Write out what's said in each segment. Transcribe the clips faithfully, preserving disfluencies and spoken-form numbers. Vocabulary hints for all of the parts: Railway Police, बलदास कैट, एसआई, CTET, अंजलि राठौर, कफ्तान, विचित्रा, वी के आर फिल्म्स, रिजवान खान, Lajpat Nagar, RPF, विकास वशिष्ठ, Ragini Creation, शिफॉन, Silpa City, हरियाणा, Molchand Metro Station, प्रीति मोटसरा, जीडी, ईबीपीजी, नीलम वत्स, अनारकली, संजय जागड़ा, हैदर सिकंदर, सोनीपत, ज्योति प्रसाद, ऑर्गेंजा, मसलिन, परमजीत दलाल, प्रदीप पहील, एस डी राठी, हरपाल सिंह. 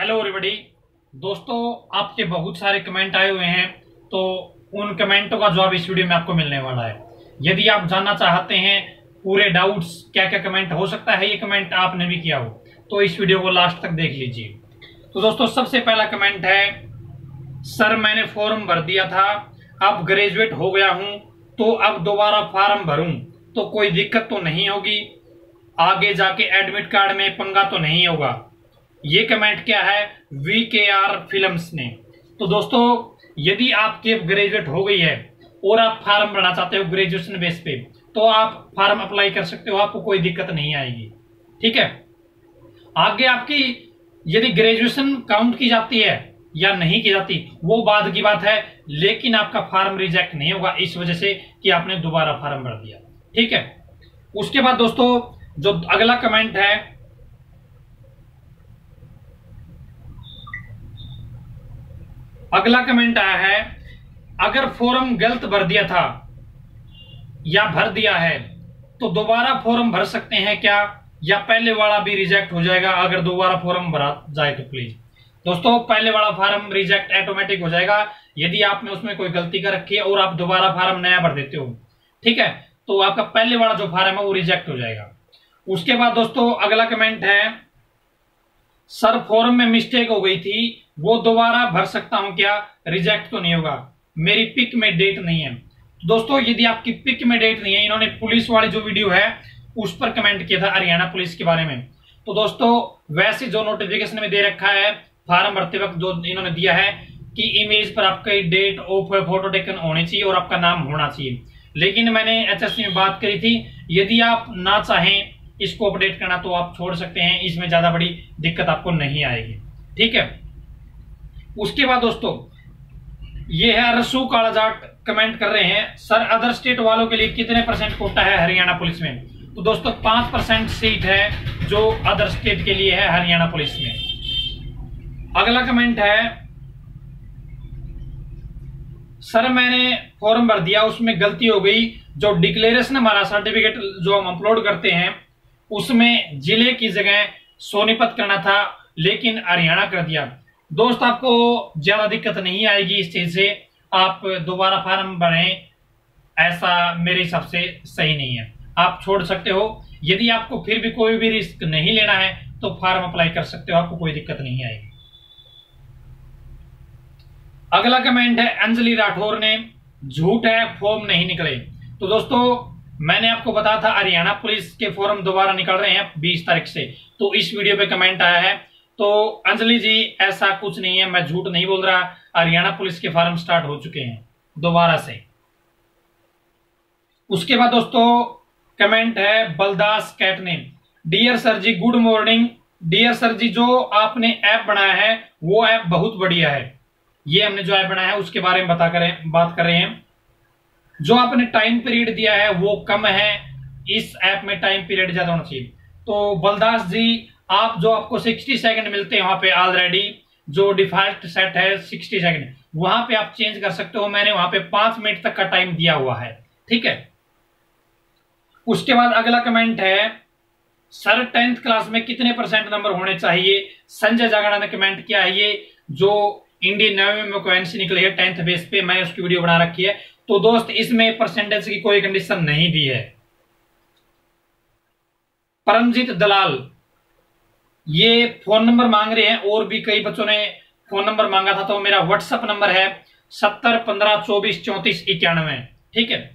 Hello everybody, दोस्तों आपके बहुत सारे कमेंट आए हुए हैं तो उन कमेंटों का जवाब इस वीडियो में आपको मिलने वाला है। यदि आप जानना चाहते हैं पूरे डाउट्स क्या क्या कमेंट हो सकता है, ये कमेंट आपने भी किया हो तो इस वीडियो को लास्ट तक देख लीजिए। तो दोस्तों सबसे पहला कमेंट है, सर मैंने फॉर्म भर दिया था, अब ग्रेजुएट हो गया हूँ तो अब दोबारा फॉर्म भरूँ तो कोई दिक्कत तो नहीं होगी, आगे जाके एडमिट कार्ड में पंगा तो नहीं होगा। ये कमेंट क्या है वी के आर फिल्म्स ने। तो दोस्तों यदि आपके ग्रेजुएट हो गई है और आप फार्म भरना चाहते हो ग्रेजुएशन बेस पे तो आप फार्म अप्लाई कर सकते हो, आपको कोई दिक्कत नहीं आएगी। ठीक है, आगे आपकी यदि ग्रेजुएशन काउंट की जाती है या नहीं की जाती वो बाद की बात है, लेकिन आपका फार्म रिजेक्ट नहीं होगा इस वजह से कि आपने दोबारा फार्म भर दिया। ठीक है, उसके बाद दोस्तों जो अगला कमेंट है, अगला कमेंट आया है, अगर फॉर्म गलत भर दिया था या भर दिया है तो दोबारा फॉर्म भर सकते हैं क्या, या पहले वाला भी रिजेक्ट हो जाएगा अगर दोबारा फॉर्म भरा जाए तो? प्लीज दोस्तों पहले वाला फॉर्म रिजेक्ट ऑटोमेटिक हो जाएगा यदि आपने उसमें कोई गलती कर रखी है और आप दोबारा फॉर्म नया भर देते हो। ठीक है, तो आपका पहले वाला जो फॉर्म है वो रिजेक्ट हो जाएगा। उसके बाद दोस्तों अगला कमेंट है, सर फॉर्म में मिस्टेक हो गई थी वो दोबारा भर सकता हूं क्या, रिजेक्ट तो नहीं होगा, मेरी पिक में डेट नहीं है। दोस्तों यदि आपकी पिक में डेट नहीं है, इन्होंने पुलिस वाली जो वीडियो है उस पर कमेंट किया था हरियाणा पुलिस के बारे में। तो दोस्तों वैसे जो नोटिफिकेशन में दे रखा है फार्म भरते वक्त जो इन्होंने दिया है कि इमेज पर आपकी डेट ऑफ फोटो टेकन होनी चाहिए और आपका नाम होना चाहिए, लेकिन मैंने एच एस में बात करी थी यदि आप ना चाहें इसको अपडेट करना तो आप छोड़ सकते हैं, इसमें ज्यादा बड़ी दिक्कत आपको नहीं आएगी। ठीक है, उसके बाद दोस्तों ये है रसू कालाजाट कमेंट कर रहे हैं, सर अदर स्टेट वालों के लिए कितने परसेंट कोटा है हरियाणा पुलिस में? तो दोस्तों पांच परसेंट सीट है जो अदर स्टेट के लिए है हरियाणा पुलिस में। अगला कमेंट है, सर मैंने फॉर्म भर दिया उसमें गलती हो गई, जो डिक्लेरेशन हमारा सर्टिफिकेट जो हम अपलोड करते हैं उसमें जिले की जगह सोनीपत करना था लेकिन हरियाणा कर दिया। दोस्त आपको ज्यादा दिक्कत नहीं आएगी इस चीज से, आप दोबारा फॉर्म भरें ऐसा मेरे हिसाब से सही नहीं है, आप छोड़ सकते हो। यदि आपको फिर भी कोई भी रिस्क नहीं लेना है तो फॉर्म अप्लाई कर सकते हो, आपको कोई दिक्कत नहीं आएगी। अगला कमेंट है अंजलि राठौर ने, झूठ है फॉर्म नहीं निकले। तो दोस्तों मैंने आपको बताया था हरियाणा पुलिस के फॉर्म दोबारा निकल रहे हैं बीस तारीख से, तो इस वीडियो पे कमेंट आया है। तो अंजलि जी ऐसा कुछ नहीं है, मैं झूठ नहीं बोल रहा, हरियाणा पुलिस के फॉर्म स्टार्ट हो चुके हैं दोबारा से। उसके बाद दोस्तों कमेंट है बलदास कैट ने, डियर सर जी गुड मॉर्निंग, डियर सर जी जो आपने ऐप बनाया है वो ऐप बहुत बढ़िया है, ये हमने जो ऐप बनाया है उसके बारे में बता कर बात कर रहे हैं। जो आपने टाइम पीरियड दिया है वो कम है, इस ऐप में टाइम पीरियड ज्यादा होना चाहिए। तो बलदास जी आप जो आपको साठ सेकंड मिलते हैं वहां पे ऑलरेडी जो डिफॉल्ट सेट है साठ सेकंड, वहां पे आप चेंज कर सकते हो, मैंने वहां पे पांच मिनट तक का टाइम दिया हुआ है। ठीक है, उसके बाद अगला कमेंट है, सर टेंथ क्लास में कितने परसेंट नंबर होने चाहिए? संजय जागड़ा ने कमेंट किया है, ये जो इंडियन नेवी में वैकेंसी निकली है टेंथ बेस पे, मैं उसकी वीडियो बना रखी है। तो दोस्त इसमें परसेंटेज की कोई कंडीशन नहीं दी है। परमजीत दलाल ये फोन नंबर मांग रहे हैं, और भी कई बच्चों ने फोन नंबर मांगा था, तो मेरा व्हाट्सएप नंबर है सत्तर पंद्रह चौबीस चौंतीस इक्यानवे। ठीक है,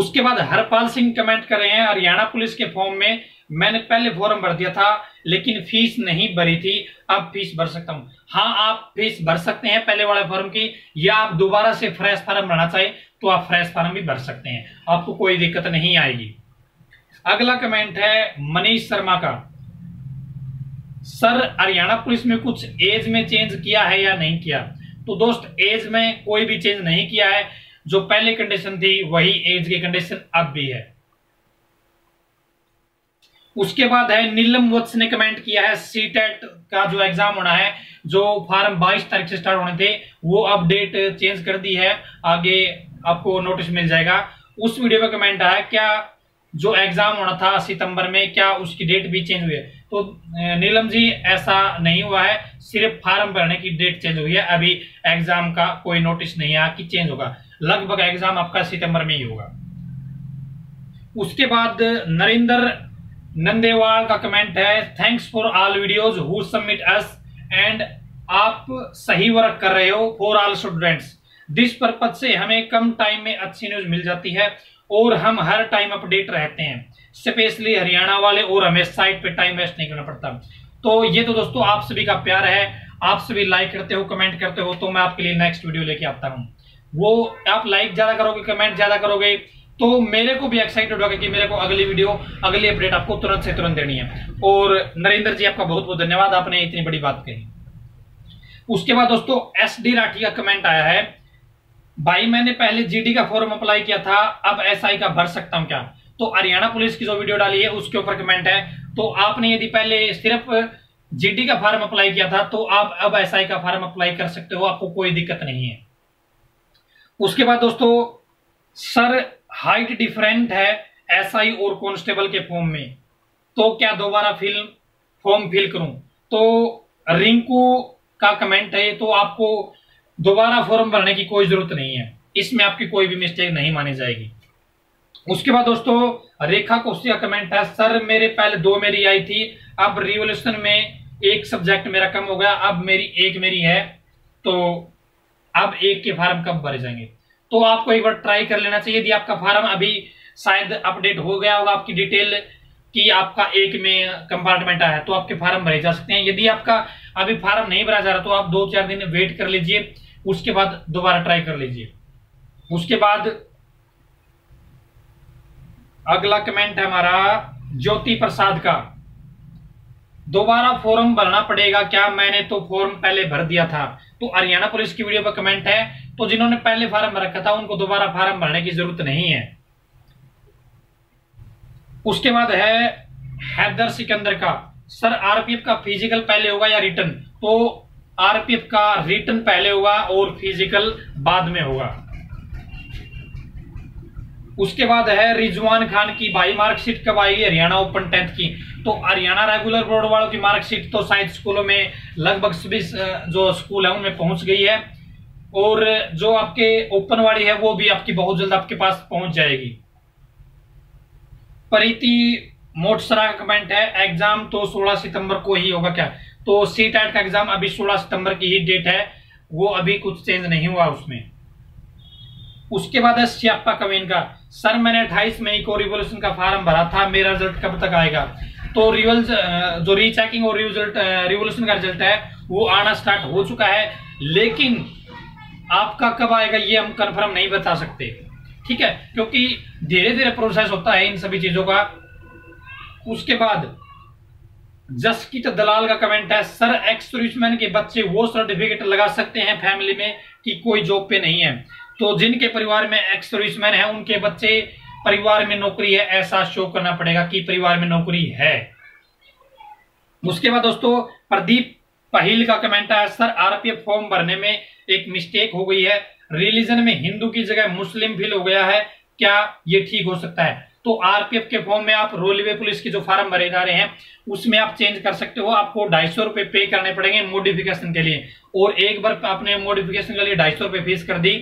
उसके बाद हरपाल सिंह कमेंट कर रहे हैं, हरियाणा पुलिस के फॉर्म में मैंने पहले फॉर्म भर दिया था लेकिन फीस नहीं भरी थी, अब फीस भर सकता हूं। हाँ आप फीस भर सकते हैं पहले वाले फॉर्म की, या आप दोबारा से फ्रेश फॉर्म भरना चाहिए तो आप फ्रेश फॉर्म भी भर सकते हैं, आपको कोई दिक्कत नहीं आएगी। अगला कमेंट है मनीष शर्मा का, सर हरियाणा पुलिस में कुछ एज में चेंज किया है या नहीं किया? तो दोस्त एज में कोई भी चेंज नहीं किया है, जो पहले कंडीशन थी वही एज की कंडीशन अब भी है। उसके बाद है नीलम वत्स ने कमेंट किया है, सीटेट का जो एग्जाम होना है जो फॉर्म बाईस तारीख से स्टार्ट होने थे वो अपडेट चेंज कर दी है, आगे आपको नोटिस मिल जाएगा। उस वीडियो पे कमेंट आया, क्या जो एग्जाम होना था सितंबर में, क्या उसकी डेट भी चेंज हुई है? तो नीलम जी ऐसा नहीं हुआ है, सिर्फ फॉर्म भरने की डेट चेंज हुई है। अभी एग्जाम का कोई नोटिस नहीं आया कि चेंज होगा, लगभग एग्जाम आपका सितंबर में ही होगा। उसके बाद नरेंद्र नंदेवाल का कमेंट है, thanks for all videos who submit us and आप सही वर्क कर रहे हो for all students. This purpose से हमें कम टाइम में अच्छी न्यूज मिल जाती है और हम हर टाइम अपडेट रहते हैं, स्पेशली हरियाणा वाले, और हमें साइट पे टाइम वेस्ट नहीं करना पड़ता। तो ये तो दोस्तों आप सभी का प्यार है, आप सभी लाइक करते हो, कमेंट करते हो, तो मैं आपके लिए नेक्स्ट वीडियो लेके आता हूँ। वो आप लाइक ज्यादा करोगे, कमेंट ज्यादा करोगे, तो मेरे को भी एक्साइटेड होगा कि मेरे को अगली वीडियो, अगली अपडेट आपको तुरंत से तुरंत देनी है। और नरेंद्र जी आपका बहुत बहुत धन्यवाद, आपने इतनी बड़ी बात कही। उसके बाद दोस्तों एस डी राठी का कमेंट आया है, भाई मैंने पहले जीडी का फॉर्म अप्लाई किया था, अब एसआई का भर सकता हूं क्या? तो हरियाणा पुलिस की जो वीडियो डाली है उसके ऊपर कमेंट है। तो आपने यदि पहले सिर्फ जीडी का फॉर्म अप्लाई किया था तो आप अब एसआई का फॉर्म अप्लाई कर सकते हो, आपको कोई दिक्कत नहीं है। उसके बाद दोस्तों सर हाइट डिफरेंट है एसआई और कॉन्स्टेबल के फॉर्म में, तो क्या दोबारा फिल फॉर्म फिल करूं? तो रिंकू का कमेंट है, तो आपको दोबारा फॉर्म भरने की कोई जरूरत नहीं है, इसमें आपकी कोई भी मिस्टेक नहीं मानी जाएगी। उसके बाद दोस्तों रेखा कोसी का कमेंट है, सर मेरे पहले दो मेरी आई थी, अब रिवोल्यूशन में एक सब्जेक्ट मेरा कम हो गया, अब मेरी एक मेरी है, तो अब एक के फॉर्म कब भरे जाएंगे? तो आपको एक बार ट्राई कर लेना चाहिए, यदि आपका फॉर्म अभी शायद अपडेट हो गया होगा आपकी डिटेल कि आपका एक में कंपार्टमेंट आया है, तो आपके फॉर्म भरे जा सकते हैं। यदि आपका अभी फॉर्म नहीं भरा जा रहा तो आप दो चार दिन वेट कर लीजिए, उसके बाद दोबारा ट्राई कर लीजिए। उसके बाद अगला कमेंट है हमारा ज्योति प्रसाद का, दोबारा फॉर्म भरना पड़ेगा क्या? मैंने तो फॉर्म पहले भर दिया था। तो हरियाणा पुलिस की वीडियो पर कमेंट है, तो जिन्होंने पहले फॉर्म भर रखा था उनको दोबारा फॉर्म भरने की जरूरत नहीं है। उसके बाद है हैदर सिकंदर का, सर आरपीएफ का फिजिकल पहले होगा या रिटर्न? तो आरपीएफ का रिटर्न पहले होगा और फिजिकल बाद में होगा। उसके बाद है रिजवान खान की, भाई मार्कशीट कब आएगी हरियाणा ओपन टेंथ की? तो हरियाणा रेगुलर बोर्ड वालों की मार्कशीट तो शायद स्कूलों में लगभग सभी जो स्कूल है उनमें पहुंच गई है, और जो आपके ओपन वाली है वो भी आपकी बहुत जल्द आपके पास पहुंच जाएगी। प्रीति मोटसरा का कमेंट है, एग्जाम तो सोलह सितंबर को ही होगा क्या? तो सीटेट का एग्जाम अभी सोलह सितंबर की ही डेट है, वो अभी कुछ चेंज नहीं हुआ उसमें। उसके बाद है श्यापा कवीन का, सर मैंने अट्ठाईस मई को रिवोल्यूशन का फॉर्म भरा था, मेरा रिजल्ट कब तक आएगा? तो रिवल्स जो रीचेकिंग और रिजल्ट रिवोल्यूशन का रिजल्ट है वो आना स्टार्ट हो चुका है, लेकिन आपका कब आएगा ये हम कंफर्म नहीं बता सकते, ठीक है, क्योंकि धीरे धीरे प्रोसेस होता है इन सभी चीजों का। उसके बाद जसकीत दलाल का कमेंट है, सर एक्स सर्विसमैन के बच्चे वो सर्टिफिकेट लगा सकते हैं फैमिली में कि कोई जॉब पे नहीं है? तो जिनके परिवार में एक्स सर्विसमैन है उनके बच्चे परिवार में नौकरी है ऐसा शो करना पड़ेगा कि परिवार में नौकरी है। उसके बाद दोस्तों प्रदीप पहील का कमेंट है, सर आरपीएफ फॉर्म भरने में एक मिस्टेक हो गई है, रिलीजन में हिंदू की जगह मुस्लिम फिल हो गया है, क्या ये ठीक हो सकता है? तो आरपीएफ के फॉर्म में आप रेलवे पुलिस की जो फॉर्म भरे जा रहे हैं उसमें आप चेंज कर सकते हो, आपको ढाई सौ रुपए पे करने पड़ेंगे मॉडिफिकेशन के लिए, और एक बार आपने मॉडिफिकेशन के लिए ढाई सौ रुपए फीस कर दी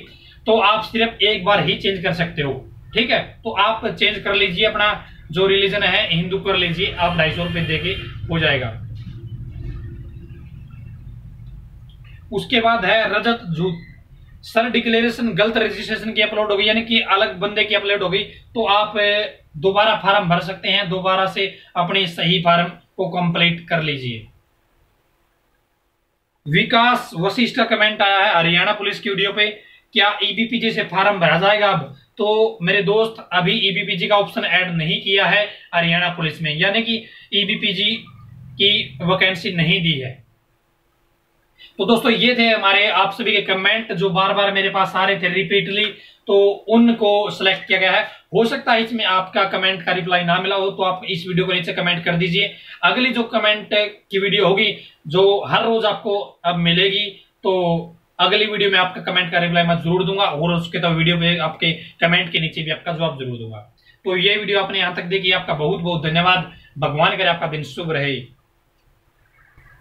तो आप सिर्फ एक बार ही चेंज कर सकते हो, ठीक है। तो आप चेंज कर लीजिए, अपना जो रिलीजन है हिंदू कर लीजिए, आप ढाई सौ रुपए देके हो जाएगा। उसके बाद है रजत झूठ, सर डिक्लेरेशन गलत रजिस्ट्रेशन की अपलोड हो गई, यानी कि अलग बंदे की अपलोड हो गई, तो आप दोबारा फॉर्म भर सकते हैं, दोबारा से अपने सही फॉर्म को कंप्लीट कर लीजिए। विकास वशिष्ठ का कमेंट आया है हरियाणा पुलिस की वीडियो पे, क्या ईबीपीजी से फॉर्म भरा जाएगा अब? तो मेरे दोस्त अभी ईबीपीजी का ऑप्शन ऐड नहीं किया है हरियाणा पुलिस में, यानी कि ईबीपीजी की वैकेंसी नहीं दी है। तो दोस्तों ये थे हमारे आप सभी के कमेंट जो बार बार मेरे पास आ रहे थे रिपीटली, तो उनको सिलेक्ट किया गया है। हो सकता है इसमें आपका कमेंट का रिप्लाई ना मिला हो, तो आप इस वीडियो के नीचे कमेंट कर दीजिए। अगली जो कमेंट की वीडियो होगी जो हर रोज आपको अब मिलेगी, तो अगली वीडियो में आपका कमेंट का रिप्लाई मैं जरूर दूंगा, और उसके तो वीडियो में आपके कमेंट के नीचे भी आपका जवाब जरूर दूंगा। तो ये वीडियो आपने यहाँ तक देखी, आपका बहुत बहुत धन्यवाद। भगवान करे आपका दिन शुभ रहे।